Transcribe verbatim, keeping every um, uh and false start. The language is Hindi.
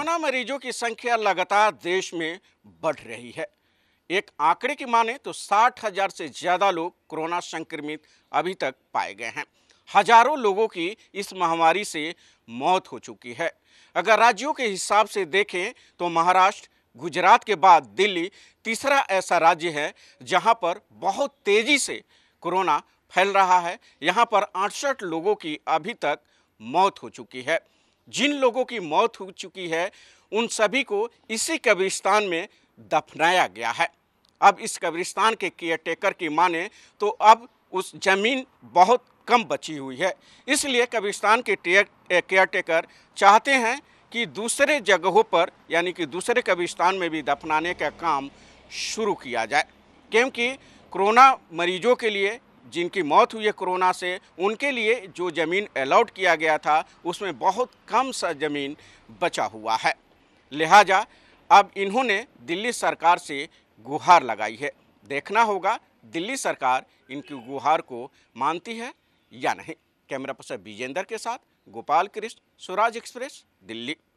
कोरोना मरीजों की संख्या लगातार देश में बढ़ रही है। एक आंकड़े की माने तो साठ हजार से ज्यादा लोग कोरोना संक्रमित अभी तक पाए गए हैं। हजारों लोगों की इस महामारी से मौत हो चुकी है। अगर राज्यों के हिसाब से देखें तो महाराष्ट्र, गुजरात के बाद दिल्ली तीसरा ऐसा राज्य है जहां पर बहुत तेजी से कोरोना फैल रहा है। यहां पर अड़सठ लोगों की अभी तक मौत हो चुकी है। जिन लोगों की मौत हो चुकी है उन सभी को इसी कब्रिस्तान में दफनाया गया है। अब इस कब्रिस्तान के केयरटेकर की माने तो अब उस जमीन बहुत कम बची हुई है, इसलिए कब्रिस्तान के केयरटेकर चाहते हैं कि दूसरे जगहों पर यानी कि दूसरे कब्रिस्तान में भी दफनाने का काम शुरू किया जाए, क्योंकि कोरोना मरीजों के लिए जिनकी मौत हुई है कोरोना से, उनके लिए जो ज़मीन अलॉट किया गया था उसमें बहुत कम सा ज़मीन बचा हुआ है। लिहाजा अब इन्होंने दिल्ली सरकार से गुहार लगाई है। देखना होगा दिल्ली सरकार इनकी गुहार को मानती है या नहीं। कैमरा पर्सन विजेंद्र के साथ गोपाल कृष्ण, स्वराज एक्सप्रेस, दिल्ली।